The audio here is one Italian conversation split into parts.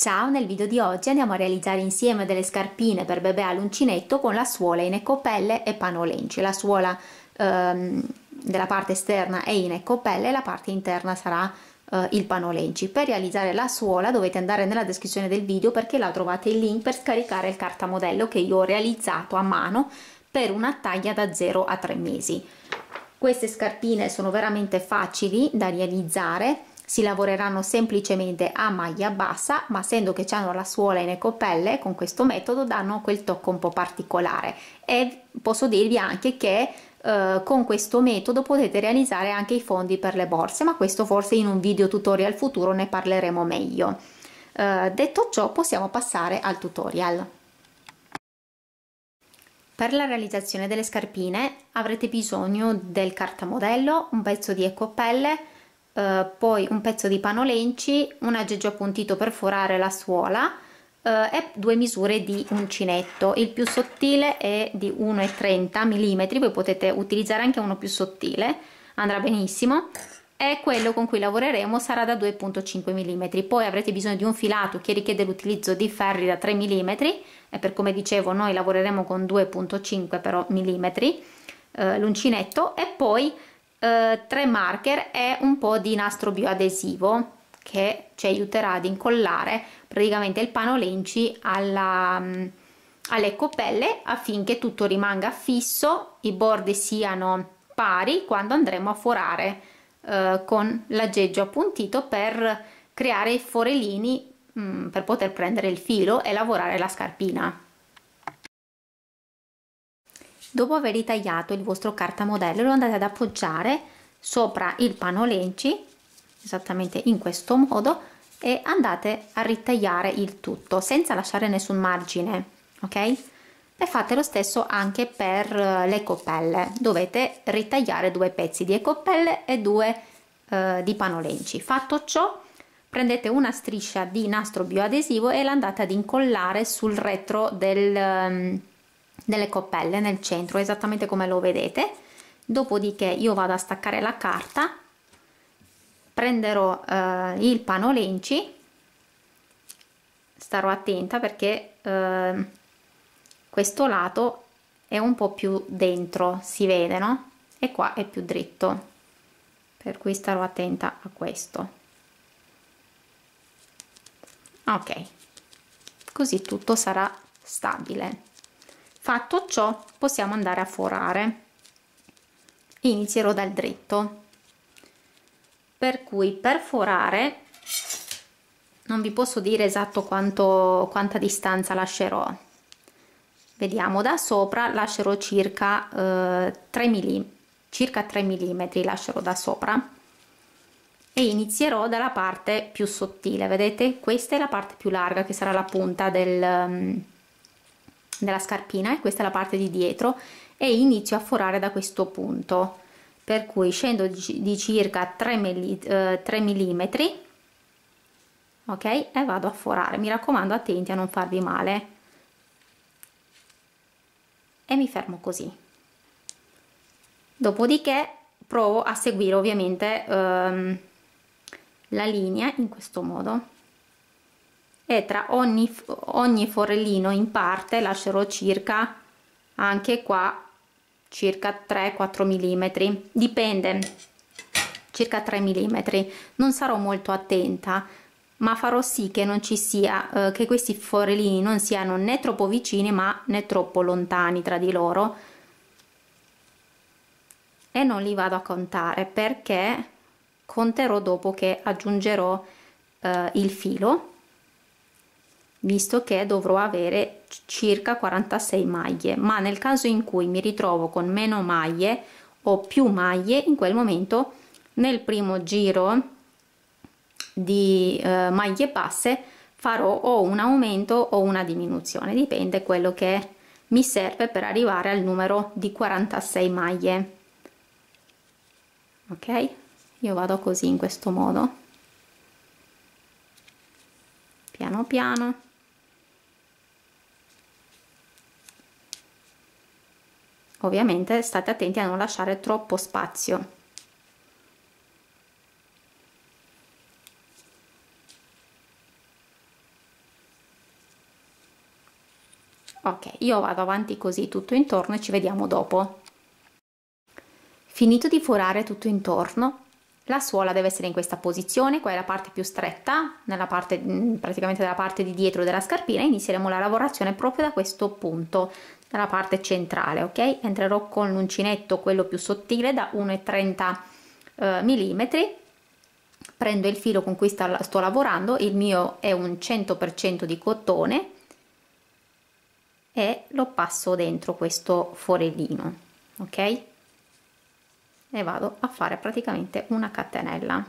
Ciao, nel video di oggi andiamo a realizzare insieme delle scarpine per bebè all'uncinetto con la suola in eccopelle e panolenci. La suola della parte esterna è in eccopelle e la parte interna sarà il panolenci. Per realizzare la suola dovete andare nella descrizione del video, perché là trovate il link per scaricare il cartamodello che io ho realizzato a mano per una taglia da 0 a 3 mesi. Queste scarpine sono veramente facili da realizzare. Si lavoreranno semplicemente a maglia bassa, ma essendo che hanno la suola in eccopelle, con questo metodo danno quel tocco un po' particolare, e posso dirvi anche che con questo metodo potete realizzare anche i fondi per le borse, ma questo forse in un video tutorial futuro ne parleremo meglio. Detto ciò, possiamo passare al tutorial. Per la realizzazione delle scarpine avrete bisogno del cartamodello, un pezzo di eccopelle, poi un pezzo di panolenci, un aggeggio appuntito per forare la suola e due misure di uncinetto. Il più sottile è di 1,30 mm, voi potete utilizzare anche uno più sottile, andrà benissimo, e quello con cui lavoreremo sarà da 2,5 mm. Poi avrete bisogno di un filato che richiede l'utilizzo di ferri da 3 mm e, per come dicevo, noi lavoreremo con 2,5 mm l'uncinetto, e poi tre marker e un po' di nastro bioadesivo che ci aiuterà ad incollare praticamente il panolenci all'eccopelle, affinché tutto rimanga fisso, i bordi siano pari quando andremo a forare con l'aggeggio appuntito per creare i forellini per poter prendere il filo e lavorare la scarpina. Dopo aver ritagliato il vostro cartamodello, lo andate ad appoggiare sopra il panolenci, esattamente in questo modo, e andate a ritagliare il tutto senza lasciare nessun margine, ok? E fate lo stesso anche per le eccopelle. Dovete ritagliare due pezzi di eccopelle e due di panolenci. Fatto ciò, prendete una striscia di nastro bioadesivo e la andate ad incollare sul retro delle coppelle, nel centro, esattamente come lo vedete. Dopodiché io vado a staccare la carta, prenderò il panolenci, starò attenta perché questo lato è un po' più dentro, si vede, no? E qua è più dritto, per cui starò attenta a questo. Ok, così tutto sarà stabile. Fatto ciò, possiamo andare a forare. Inizierò dal dritto, per cui per forare non vi posso dire esatto quanta distanza lascerò. Vediamo, da sopra lascerò circa 3 mm lascerò da sopra, e inizierò dalla parte più sottile. Vedete, questa è la parte più larga, che sarà la punta della scarpina, e questa è la parte di dietro, e inizio a forare da questo punto, per cui scendo di circa 3 mm, ok, e vado a forare. Mi raccomando, attenti a non farvi male, e mi fermo così. Dopodiché provo a seguire ovviamente la linea in questo modo, e tra ogni forellino in parte lascerò circa, anche qua, circa 3-4 mm, dipende, circa 3 mm. Non sarò molto attenta, ma farò sì che non ci sia che questi forellini non siano né troppo vicini ma né troppo lontani tra di loro, e non li vado a contare, perché conterò dopo che aggiungerò il filo, visto che dovrò avere circa 46 maglie, ma nel caso in cui mi ritrovo con meno maglie o più maglie, in quel momento, nel primo giro di maglie basse, farò o un aumento o una diminuzione, dipende quello che mi serve per arrivare al numero di 46 maglie. Ok, io vado così, in questo modo, piano piano. Ovviamente state attenti a non lasciare troppo spazio. Ok, io vado avanti così tutto intorno e ci vediamo dopo. Finito di forare tutto intorno, la suola deve essere in questa posizione, qua è la parte più stretta, nella parte praticamente della parte di dietro della scarpina. Inizieremo la lavorazione proprio da questo punto, dalla parte centrale, ok? Entrerò con l'uncinetto, quello più sottile, da 1,30 mm, prendo il filo con cui sto lavorando, il mio è un 100% di cotone, e lo passo dentro questo forellino, ok? E vado a fare praticamente una catenella.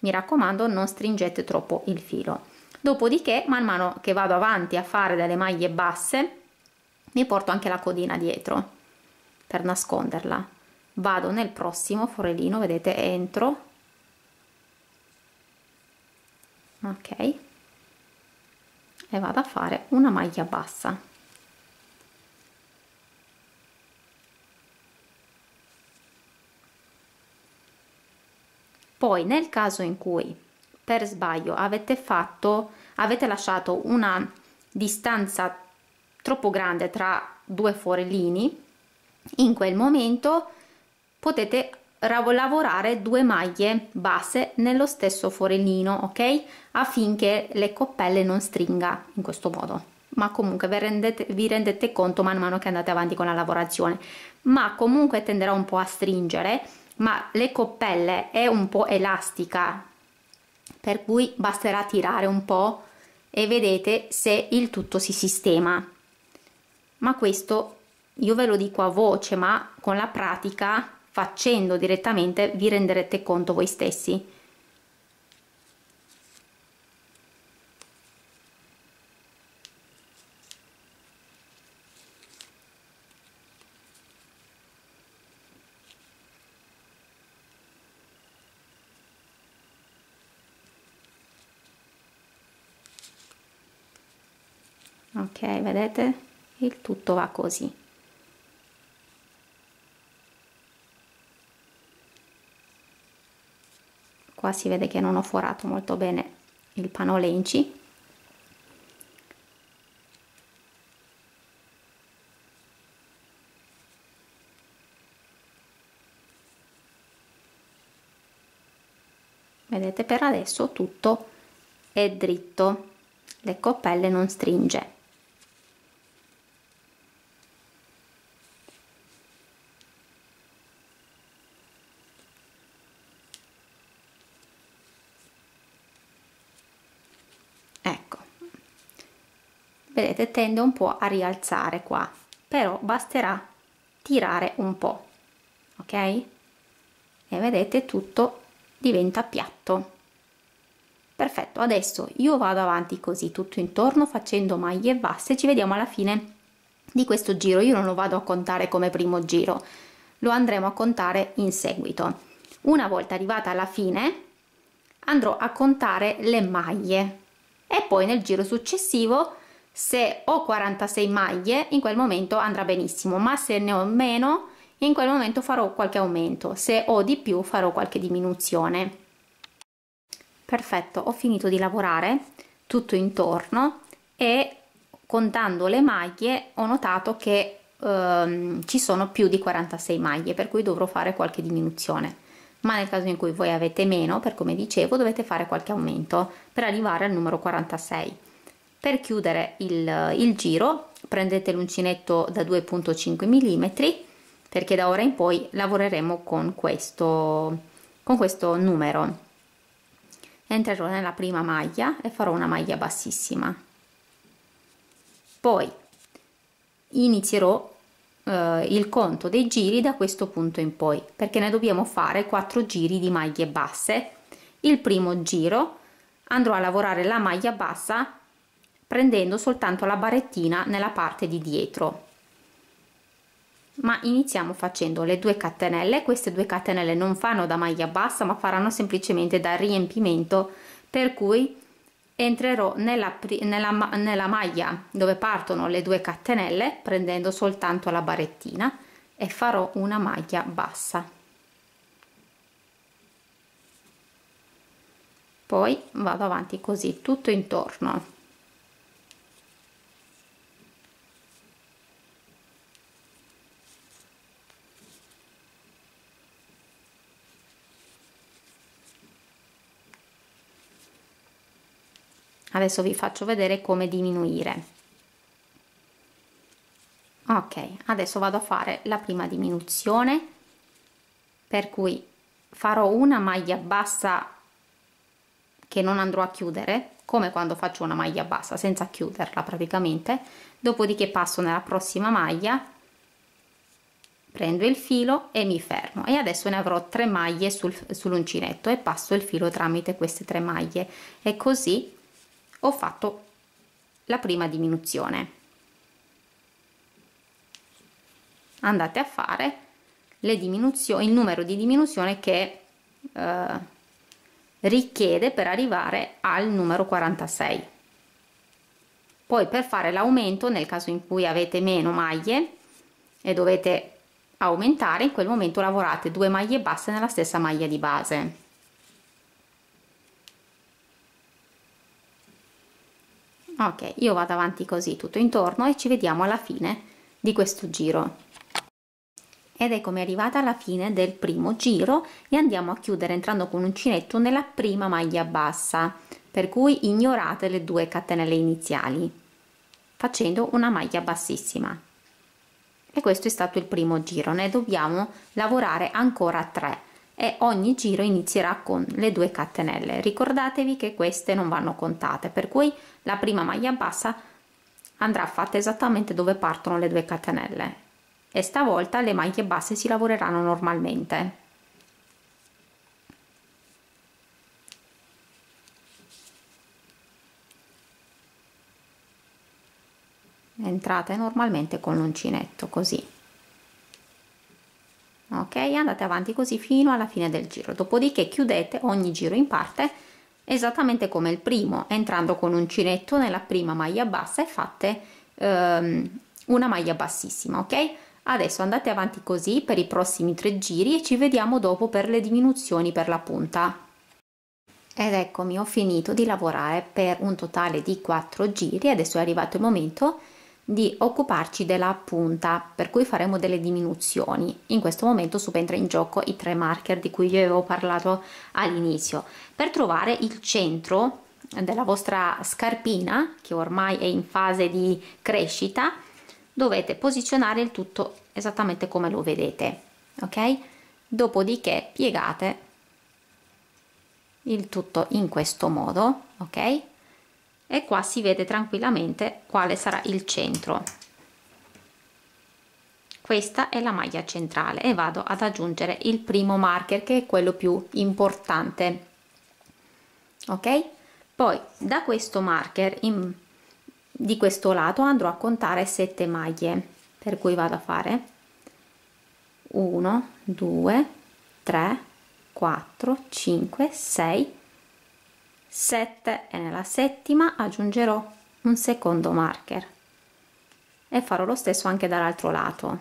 Mi raccomando, non stringete troppo il filo. Dopodiché, man mano che vado avanti a fare delle maglie basse, mi porto anche la codina dietro per nasconderla. Vado nel prossimo forellino, vedete, entro, ok, e vado a fare una maglia bassa. Poi, nel caso in cui per sbaglio avete lasciato una distanza troppo grande tra due forellini, in quel momento potete lavorare due maglie basse nello stesso forellino, ok? Affinché le coppelle non stringa in questo modo, ma comunque vi rendete conto man mano che andate avanti con la lavorazione. Ma comunque tenderà un po' a stringere, ma le coppelle è un po' elastica, per cui basterà tirare un po' e vedete se il tutto si sistema. Ma questo io ve lo dico a voce, ma con la pratica, facendo direttamente, vi renderete conto voi stessi. Ok, vedete? Il tutto va così. Qua si vede che non ho forato molto bene il panolenci. Vedete, per adesso tutto è dritto, le coppelle non stringe. Vedete, tende un po' a rialzare qua, però basterà tirare un po', ok? E vedete, tutto diventa piatto. Perfetto, adesso io vado avanti così tutto intorno facendo maglie basse. Ci vediamo alla fine di questo giro. Io non lo vado a contare come primo giro, lo andremo a contare in seguito. Una volta arrivata alla fine andrò a contare le maglie e poi nel giro successivo, se ho 46 maglie, in quel momento andrà benissimo, ma se ne ho meno, in quel momento farò qualche aumento, se ho di più farò qualche diminuzione. Perfetto, ho finito di lavorare tutto intorno e contando le maglie ho notato che ci sono più di 46 maglie, per cui dovrò fare qualche diminuzione, ma nel caso in cui voi avete meno, per come dicevo, dovete fare qualche aumento per arrivare al numero 46. Per chiudere il giro prendete l'uncinetto da 2,5 mm, perché da ora in poi lavoreremo con questo numero. Entrerò nella prima maglia e farò una maglia bassissima. Poi inizierò il conto dei giri da questo punto in poi, perché ne dobbiamo fare 4 giri di maglie basse. Il primo giro andrò a lavorare la maglia bassa prendendo soltanto la barettina nella parte di dietro, ma iniziamo facendo le 2 catenelle. Queste 2 catenelle non fanno da maglia bassa, ma faranno semplicemente da riempimento, per cui entrerò nella maglia dove partono le 2 catenelle prendendo soltanto la barettina e farò una maglia bassa. Poi vado avanti così tutto intorno. Adesso vi faccio vedere come diminuire. Ok, adesso vado a fare la prima diminuzione, per cui farò una maglia bassa che non andrò a chiudere, come quando faccio una maglia bassa senza chiuderla praticamente. Dopodiché passo nella prossima maglia, prendo il filo e mi fermo, e adesso ne avrò 3 maglie sull'uncinetto e passo il filo tramite queste 3 maglie, e così ho fatto la prima diminuzione. Andate a fare le diminuzioni, il numero di diminuzione che richiede per arrivare al numero 46. Poi, per fare l'aumento, nel caso in cui avete meno maglie e dovete aumentare, in quel momento lavorate 2 maglie basse nella stessa maglia di base. Ok, io vado avanti così tutto intorno e ci vediamo alla fine di questo giro. Ed eccomi arrivata alla fine del primo giro, e andiamo a chiudere entrando con l'uncinetto nella prima maglia bassa, per cui ignorate le 2 catenelle iniziali, facendo una maglia bassissima. E questo è stato il primo giro, ne dobbiamo lavorare ancora 3, e ogni giro inizierà con le 2 catenelle. Ricordatevi che queste non vanno contate, per cui la prima maglia bassa andrà fatta esattamente dove partono le 2 catenelle. E stavolta le maglie basse si lavoreranno normalmente. Entrate normalmente con l'uncinetto così. Ok, andate avanti così fino alla fine del giro, dopodiché chiudete ogni giro in parte esattamente come il primo, entrando con l'uncinetto nella prima maglia bassa, e fate una maglia bassissima. Ok? Adesso andate avanti così per i prossimi 3 giri e ci vediamo dopo per le diminuzioni per la punta. Ed eccomi, ho finito di lavorare per un totale di 4 giri. Adesso è arrivato il momento di occuparci della punta, per cui faremo delle diminuzioni. In questo momento subentra in gioco i 3 marker di cui vi avevo parlato all'inizio. Per trovare il centro della vostra scarpina, che ormai è in fase di crescita, dovete posizionare il tutto esattamente come lo vedete, ok? Dopodiché piegate il tutto in questo modo, ok? E qua si vede tranquillamente quale sarà il centro. Questa è la maglia centrale, e vado ad aggiungere il primo marker, che è quello più importante, ok? Poi da questo marker di questo lato andrò a contare 7 maglie, per cui vado a fare 1, 2, 3, 4, 5, 6, 7, e nella settima aggiungerò un secondo marker, e farò lo stesso anche dall'altro lato.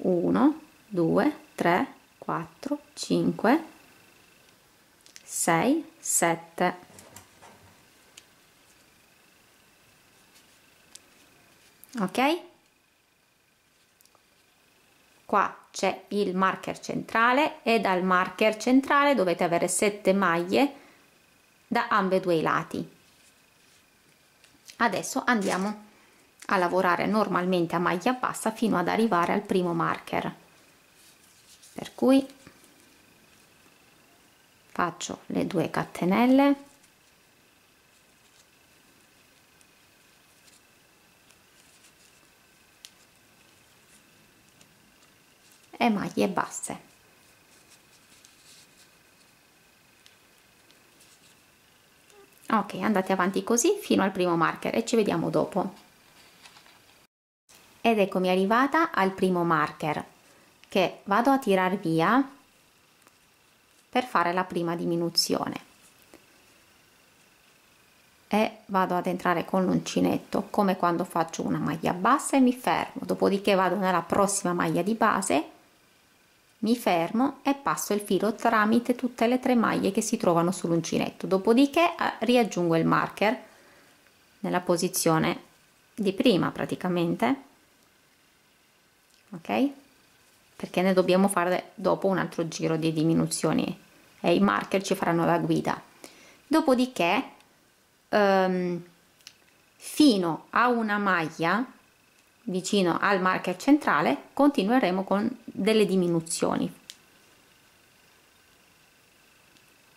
1, 2, 3, 4, 5, 6, 7. Ok, qua c'è il marker centrale, e dal marker centrale dovete avere 7 maglie da ambedue i lati. Adesso andiamo a lavorare normalmente a maglia bassa fino ad arrivare al primo marker, per cui faccio le 2 catenelle, e maglie basse. Ok, andate avanti così fino al primo marker e ci vediamo dopo. Ed eccomi arrivata al primo marker, che vado a tirar via per fare la prima diminuzione, e vado ad entrare con l'uncinetto come quando faccio una maglia bassa e mi fermo. Dopodiché vado nella prossima maglia di base, mi fermo e passo il filo tramite tutte le 3 maglie che si trovano sull'uncinetto. Dopodiché riaggiungo il marker nella posizione di prima praticamente, ok? Perché ne dobbiamo fare dopo un altro giro di diminuzioni, e i marker ci faranno la guida. dopodiché fino a una maglia vicino al marker centrale continueremo con delle diminuzioni,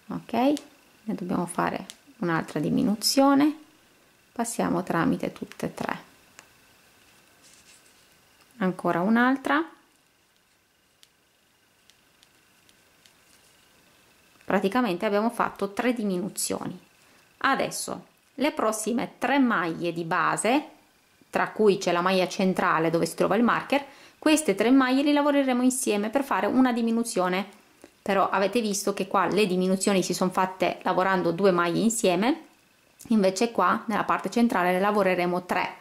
ok? Ne dobbiamo fare un'altra diminuzione, passiamo tramite tutte e tre, ancora un'altra. Praticamente abbiamo fatto 3 diminuzioni. Adesso le prossime 3 maglie di base, tra cui c'è la maglia centrale dove si trova il marker, queste 3 maglie le lavoreremo insieme per fare una diminuzione. Però avete visto che qua le diminuzioni si sono fatte lavorando 2 maglie insieme, invece qua nella parte centrale ne lavoreremo 3.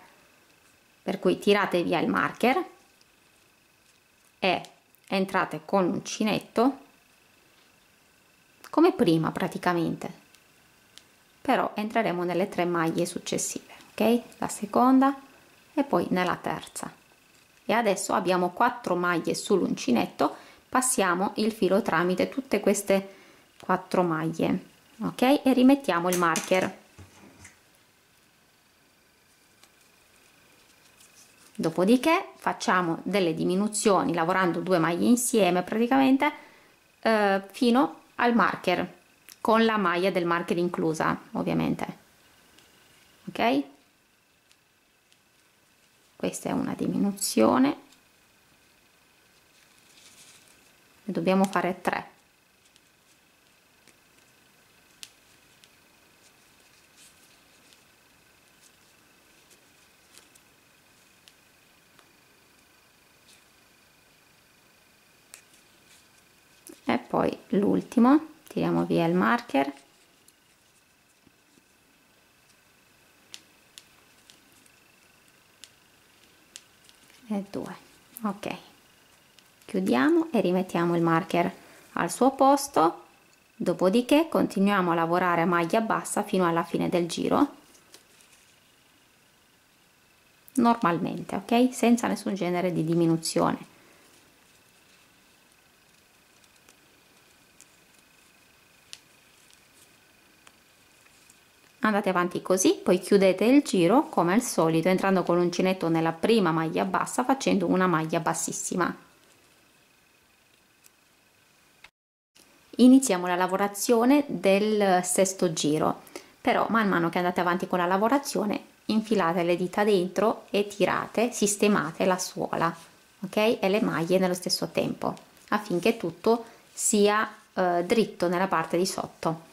Per cui tirate via il marker e entrate con l'uncinetto come prima praticamente, però entreremo nelle 3 maglie successive, ok? La seconda e poi nella terza. E adesso abbiamo 4 maglie sull'uncinetto, passiamo il filo tramite tutte queste 4 maglie, ok? E rimettiamo il marker. Dopodiché facciamo delle diminuzioni lavorando 2 maglie insieme praticamente fino al marker, con la maglia del marker inclusa ovviamente, ok? Questa è una diminuzione, ne dobbiamo fare 3. Poi l'ultimo, tiriamo via il marker e 2, ok, chiudiamo e rimettiamo il marker al suo posto. Dopodiché continuiamo a lavorare a maglia bassa fino alla fine del giro normalmente, ok, senza nessun genere di diminuzione. Andate avanti così, poi chiudete il giro come al solito entrando con l'uncinetto nella prima maglia bassa facendo una maglia bassissima. Iniziamo la lavorazione del sesto giro, però man mano che andate avanti con la lavorazione infilate le dita dentro e tirate, sistemate la suola, ok? E le maglie nello stesso tempo affinché tutto sia dritto nella parte di sotto.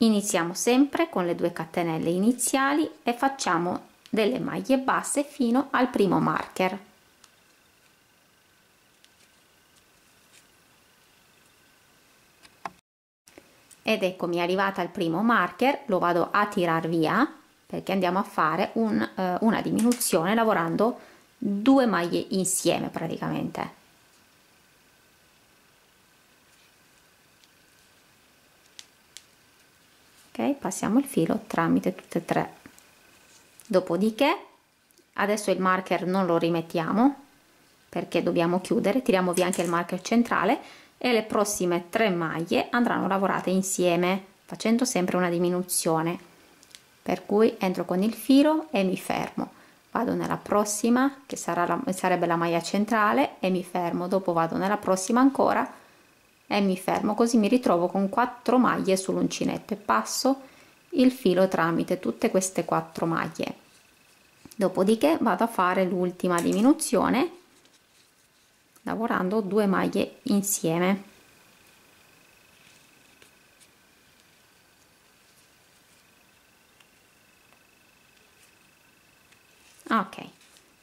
Iniziamo sempre con le 2 catenelle iniziali e facciamo delle maglie basse fino al primo marker. Ed eccomi arrivata al primo marker, lo vado a tirar via perché andiamo a fare una diminuzione lavorando 2 maglie insieme praticamente. Passiamo il filo tramite tutte e 3, dopodiché adesso il marker non lo rimettiamo perché dobbiamo chiudere, tiriamo via anche il marker centrale e le prossime 3 maglie andranno lavorate insieme facendo sempre una diminuzione, per cui entro con il filo e mi fermo, vado nella prossima che sarebbe la maglia centrale e mi fermo, dopo vado nella prossima ancora e mi fermo, così mi ritrovo con 4 maglie sull'uncinetto e passo il filo tramite tutte queste 4 maglie. Dopodiché vado a fare l'ultima diminuzione lavorando 2 maglie insieme, ok?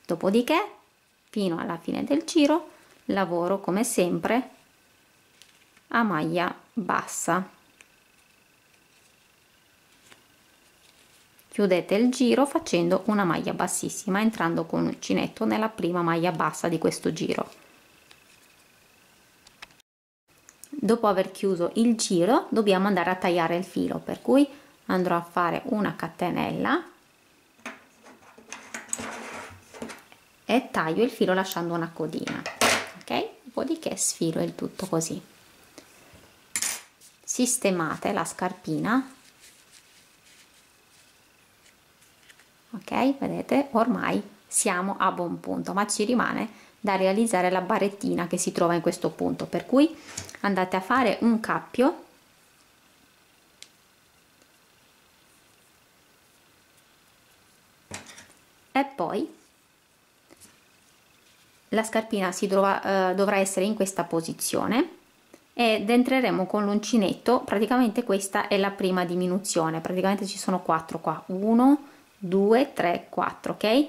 Dopodiché fino alla fine del giro lavoro come sempre a maglia bassa, chiudete il giro facendo una maglia bassissima entrando con l'uncinetto nella prima maglia bassa di questo giro. Dopo aver chiuso il giro dobbiamo andare a tagliare il filo, per cui andrò a fare una catenella e taglio il filo lasciando una codina, ok? Dopodiché sfilo il tutto così. sistemate la scarpina. Ok, vedete, ormai siamo a buon punto, ma ci rimane da realizzare la barrettina che si trova in questo punto, per cui andate a fare un cappio e poi la scarpina dovrà essere in questa posizione ed entreremo con l'uncinetto. Praticamente questa è la prima diminuzione, praticamente ci sono 4 qua, 1 2 3 4, ok?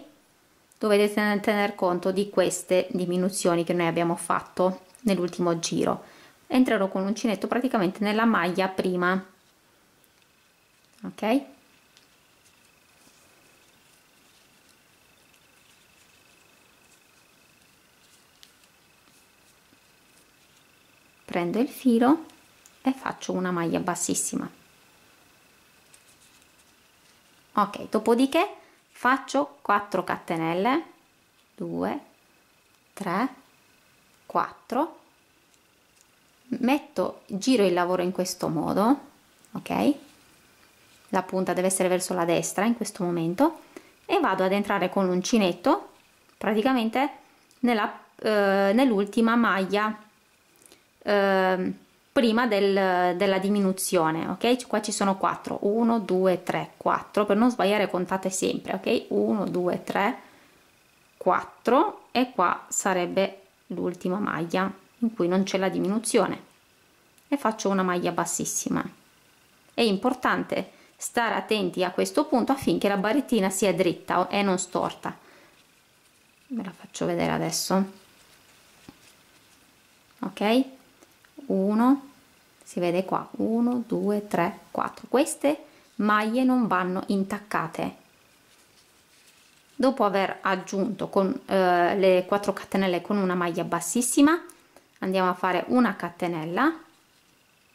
Dovete tener conto di queste diminuzioni che noi abbiamo fatto nell'ultimo giro. Entrerò con l'uncinetto praticamente nella maglia prima, ok? Prendo il filo e faccio una maglia bassissima, ok? Dopodiché faccio 4 catenelle, 2 3 4, giro il lavoro in questo modo, ok? La punta deve essere verso la destra in questo momento, e vado ad entrare con l'uncinetto praticamente nell'ultima maglia prima della diminuzione, ok? Qua ci sono 4, 1 2 3 4, per non sbagliare contate sempre, ok? 1 2 3 4, e qua sarebbe l'ultima maglia in cui non c'è la diminuzione, e faccio una maglia bassissima. È importante stare attenti a questo punto affinché la barrettina sia dritta e non storta. Ve la faccio vedere adesso, ok? 1, si vede qua, 1 2 3 4. Queste maglie non vanno intaccate. Dopo aver aggiunto con le 4 catenelle con una maglia bassissima, andiamo a fare una catenella,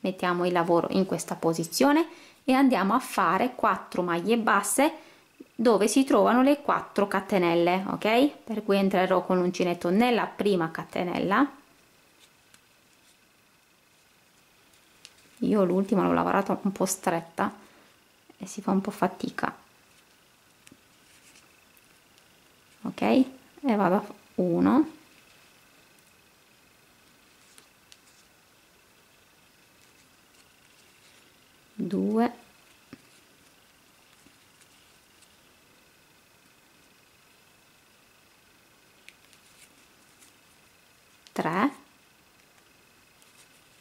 mettiamo il lavoro in questa posizione e andiamo a fare 4 maglie basse dove si trovano le 4 catenelle, ok? Per cui entrerò con l'uncinetto nella prima catenella. Io l'ultima l'ho lavorata un po' stretta e si fa un po' fatica, ok? E vado a 1 2 3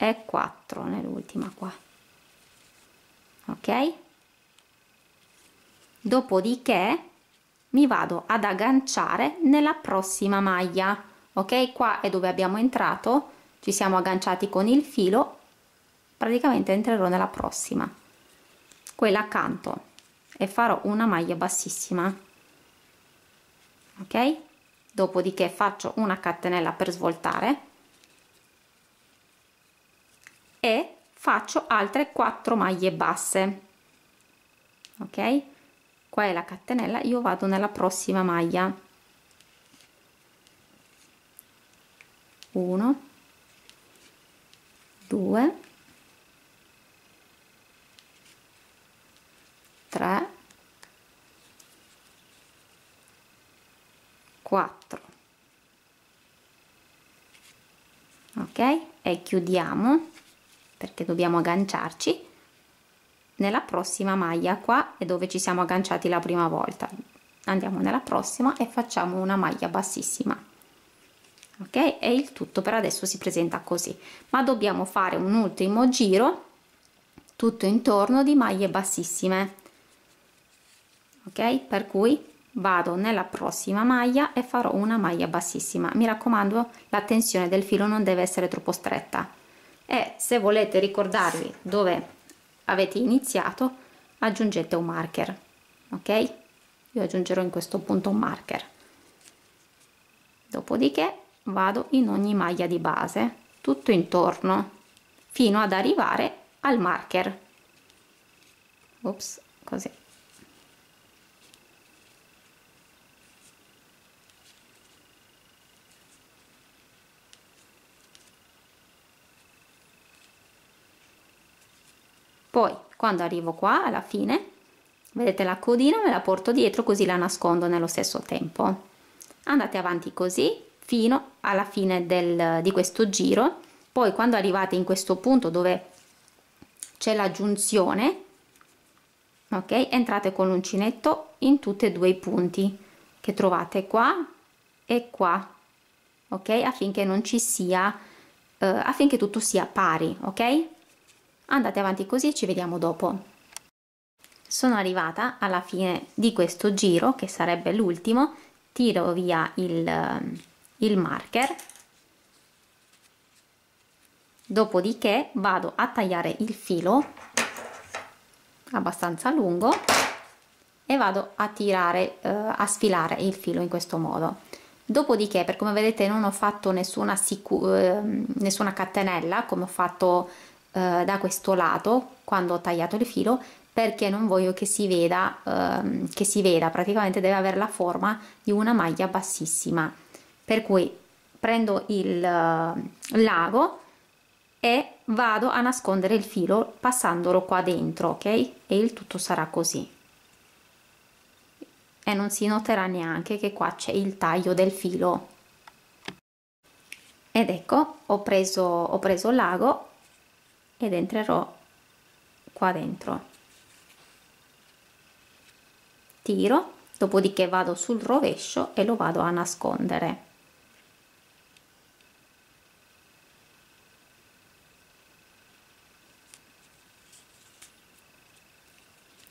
e 4 nell'ultima qua, ok? Dopodiché mi vado ad agganciare nella prossima maglia, ok? Qua è dove abbiamo entrato, ci siamo agganciati con il filo, praticamente entrerò nella prossima, quella accanto, e farò una maglia bassissima, ok? Dopodiché faccio una catenella per svoltare e faccio altre 4 maglie basse, ok? Qua è la catenella, io vado nella prossima maglia, 1 2 3 4, ok? E chiudiamo, perché dobbiamo agganciarci nella prossima maglia. Qua è dove ci siamo agganciati la prima volta, andiamo nella prossima e facciamo una maglia bassissima, ok? E il tutto per adesso si presenta così, ma dobbiamo fare un ultimo giro tutto intorno di maglie bassissime, ok? Per cui vado nella prossima maglia e farò una maglia bassissima. Mi raccomando, la tensione del filo non deve essere troppo stretta, e se volete ricordarvi dove avete iniziato aggiungete un marker, ok? Io aggiungerò in questo punto un marker. Dopodiché vado in ogni maglia di base tutto intorno fino ad arrivare al marker, ops, così, Quando arrivo qua alla fine, vedete la codina, me la porto dietro così la nascondo nello stesso tempo. Andate avanti così fino alla fine di questo giro. Poi quando arrivate in questo punto dove c'è la giunzione, ok, entrate con l'uncinetto in tutti e due i punti che trovate qua e qua, ok, affinché non ci sia affinché tutto sia pari, ok. Andate avanti così e ci vediamo dopo. Sono arrivata alla fine di questo giro che sarebbe l'ultimo. Tiro via il marker, dopodiché vado a tagliare il filo abbastanza lungo e vado a tirare a sfilare il filo in questo modo. Dopodiché, per come vedete, non ho fatto nessuna catenella come ho fatto da questo lato quando ho tagliato il filo, perché non voglio che si veda, praticamente deve avere la forma di una maglia bassissima. Per cui prendo il l'ago e vado a nascondere il filo passandolo qua dentro, ok, e il tutto sarà così e non si noterà neanche che qua c'è il taglio del filo. Ed ecco, ho preso l'ago ed entrerò qua dentro, tiro, dopodiché vado sul rovescio e lo vado a nascondere.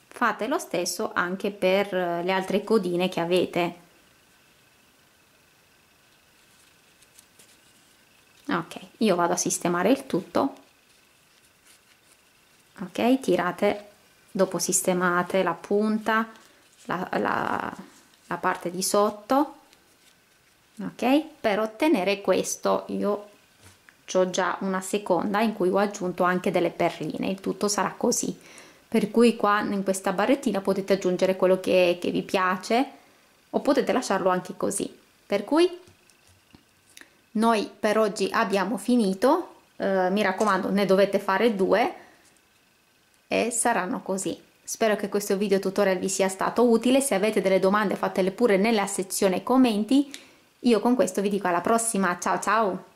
Fate lo stesso anche per le altre codine che avete. Ok, io vado a sistemare il tutto. Ok, tirate, dopo sistemate la punta, la parte di sotto, ok, per ottenere questo. Io ho già una seconda in cui ho aggiunto anche delle perline, il tutto sarà così. Per cui qua in questa barrettina potete aggiungere quello che vi piace o potete lasciarlo anche così. Per cui noi per oggi abbiamo finito, mi raccomando ne dovete fare 2 e saranno così. Spero che questo video tutorial vi sia stato utile, se avete delle domande fatele pure nella sezione commenti. Io con questo vi dico alla prossima, ciao ciao!